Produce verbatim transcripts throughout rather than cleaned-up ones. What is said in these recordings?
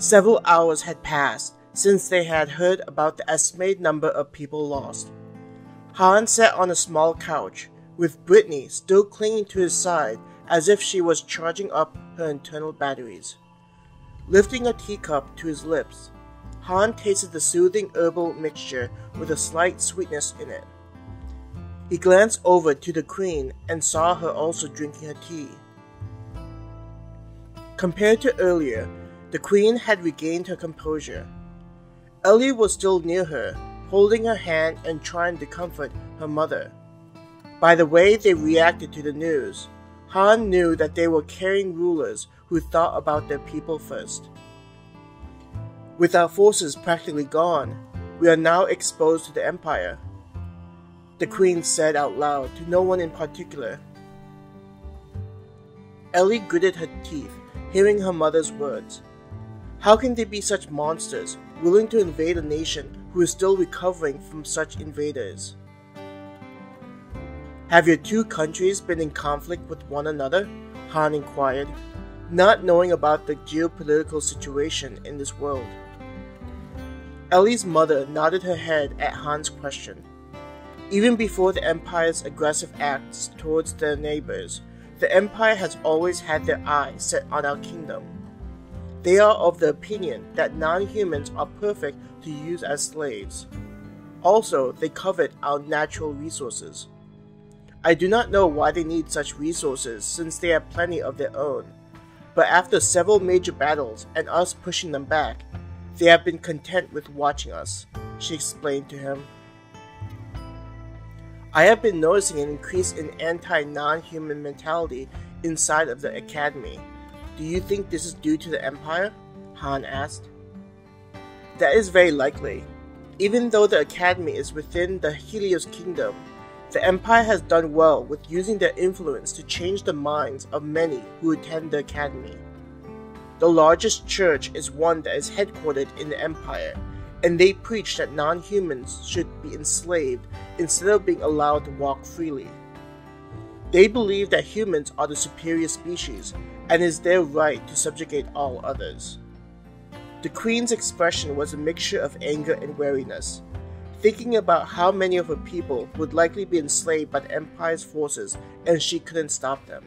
Several hours had passed since they had heard about the estimated number of people lost. Han sat on a small couch, with Brittany still clinging to his side as if she was charging up her internal batteries. Lifting a teacup to his lips, Han tasted the soothing herbal mixture with a slight sweetness in it. He glanced over to the queen and saw her also drinking her tea. Compared to earlier, the queen had regained her composure. Ellie was still near her, holding her hand and trying to comfort her mother. By the way they reacted to the news, Han knew that they were caring rulers who thought about their people first. With our forces practically gone, we are now exposed to the Empire, the Queen said out loud to no one in particular. Ellie gritted her teeth, hearing her mother's words. How can they be such monsters, willing to invade a nation who is still recovering from such invaders? Have your two countries been in conflict with one another? Han inquired, not knowing about the geopolitical situation in this world. Ellie's mother nodded her head at Han's question. Even before the Empire's aggressive acts towards their neighbors, the Empire has always had their eye set on our kingdom. They are of the opinion that non-humans are perfect to use as slaves. Also, they covet our natural resources. I do not know why they need such resources since they have plenty of their own, but after several major battles and us pushing them back, they have been content with watching us, she explained to him. I have been noticing an increase in anti-non-human mentality inside of the academy. Do you think this is due to the Empire? Han asked. That is very likely. Even though the academy is within the Helios Kingdom, the Empire has done well with using their influence to change the minds of many who attend the Academy. The largest church is one that is headquartered in the Empire, and they preach that non-humans should be enslaved instead of being allowed to walk freely. They believe that humans are the superior species, and it is their right to subjugate all others. The Queen's expression was a mixture of anger and wariness, thinking about how many of her people would likely be enslaved by the Empire's forces and she couldn't stop them.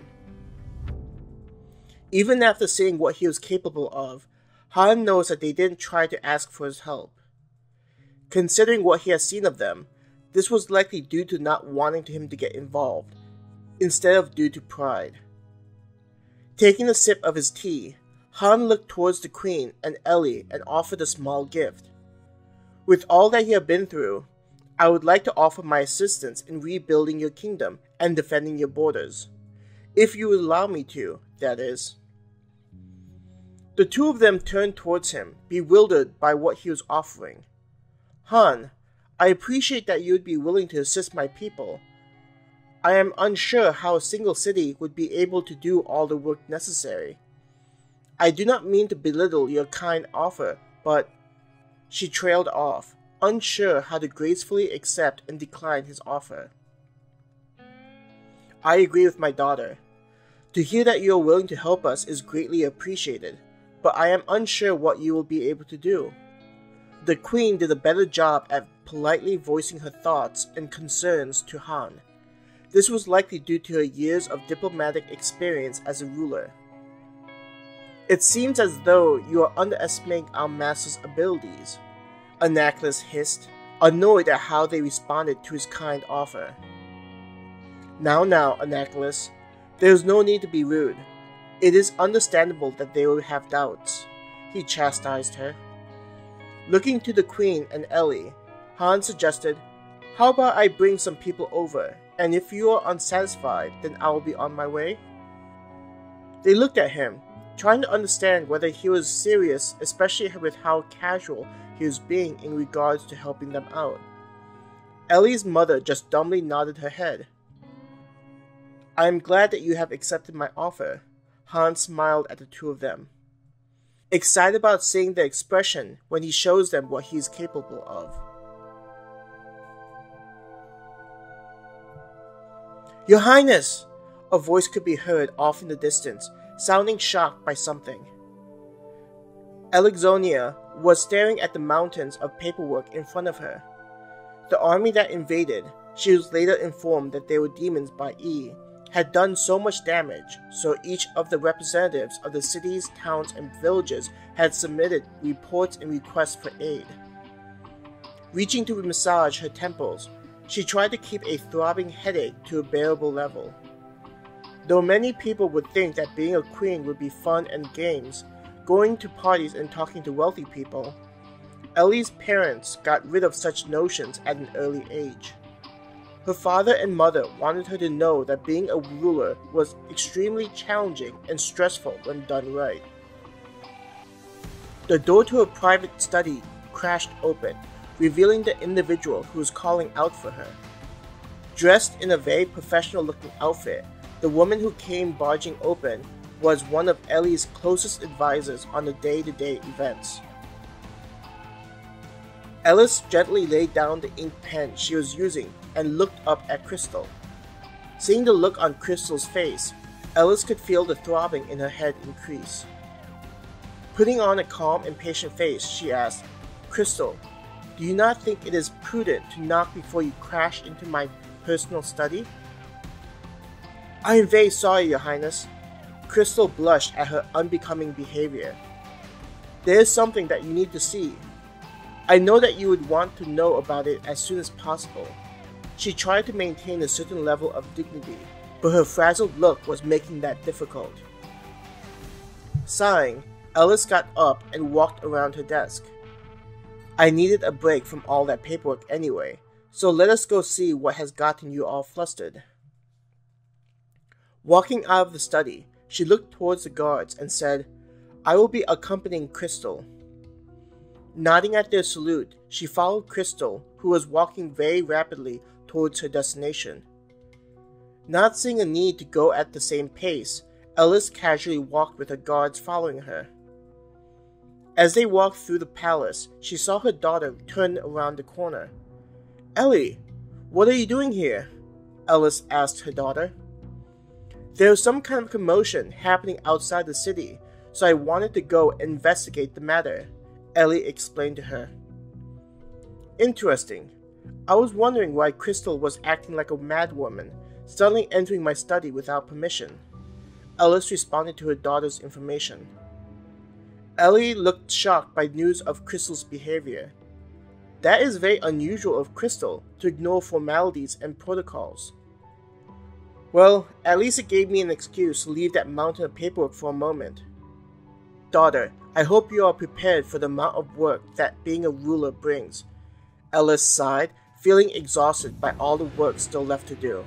Even after seeing what he was capable of, Han knows that they didn't try to ask for his help. Considering what he has seen of them, this was likely due to not wanting him to get involved, instead of due to pride. Taking a sip of his tea, Han looked towards the Queen and Ellie and offered a small gift. With all that you have been through, I would like to offer my assistance in rebuilding your kingdom and defending your borders. If you would allow me to, that is. The two of them turned towards him, bewildered by what he was offering. Han, I appreciate that you would be willing to assist my people. I am unsure how a single city would be able to do all the work necessary. I do not mean to belittle your kind offer, but... She trailed off, unsure how to gracefully accept and decline his offer. I agree with my daughter. To hear that you are willing to help us is greatly appreciated, but I am unsure what you will be able to do. The Queen did a better job at politely voicing her thoughts and concerns to Han. This was likely due to her years of diplomatic experience as a ruler. It seems as though you are underestimating our master's abilities, Anaclas hissed, annoyed at how they responded to his kind offer. Now, now, Anaclas, there is no need to be rude. It is understandable that they will have doubts, he chastised her. Looking to the Queen and Ellie, Han suggested, How about I bring some people over, and if you are unsatisfied, then I will be on my way? They looked at him, trying to understand whether he was serious, especially with how casual he was being in regards to helping them out. Ellie's mother just dumbly nodded her head. I am glad that you have accepted my offer, Han smiled at the two of them, excited about seeing their expression when he shows them what he is capable of. Your Highness! A voice could be heard off in the distance, sounding shocked by something. Alexonia was staring at the mountains of paperwork in front of her. The army that invaded, she was later informed that they were demons by E, had done so much damage, so each of the representatives of the cities, towns, and villages had submitted reports and requests for aid. Reaching to massage her temples, she tried to keep a throbbing headache to a bearable level. Though many people would think that being a queen would be fun and games, going to parties and talking to wealthy people, Ellie's parents got rid of such notions at an early age. Her father and mother wanted her to know that being a ruler was extremely challenging and stressful when done right. The door to her private study crashed open, revealing the individual who was calling out for her. Dressed in a very professional-looking outfit, the woman who came barging open was one of Ellie's closest advisors on the day-to-day events. Ellis gently laid down the ink pen she was using and looked up at Crystal. Seeing the look on Crystal's face, Ellis could feel the throbbing in her head increase. Putting on a calm and patient face, she asked, "Crystal, do you not think it is prudent to knock before you crash into my personal study?" "I am very sorry, Your Highness." Crystal blushed at her unbecoming behavior. "There is something that you need to see. I know that you would want to know about it as soon as possible." She tried to maintain a certain level of dignity, but her frazzled look was making that difficult. Sighing, Ellis got up and walked around her desk. "I needed a break from all that paperwork anyway, so let us go see what has gotten you all flustered." Walking out of the study, she looked towards the guards and said, "I will be accompanying Crystal." Nodding at their salute, she followed Crystal, who was walking very rapidly towards her destination. Not seeing a need to go at the same pace, Ellis casually walked with her guards following her. As they walked through the palace, she saw her daughter turn around the corner. "Ellie, what are you doing here?" Ellis asked her daughter. "There was some kind of commotion happening outside the city, so I wanted to go investigate the matter," Ellie explained to her. "Interesting. I was wondering why Crystal was acting like a madwoman, suddenly entering my study without permission." Ellis responded to her daughter's information. Ellie looked shocked by news of Crystal's behavior. That is very unusual of Crystal to ignore formalities and protocols. "Well, at least it gave me an excuse to leave that mountain of paperwork for a moment. Daughter, I hope you are prepared for the amount of work that being a ruler brings." Ellis sighed, feeling exhausted by all the work still left to do.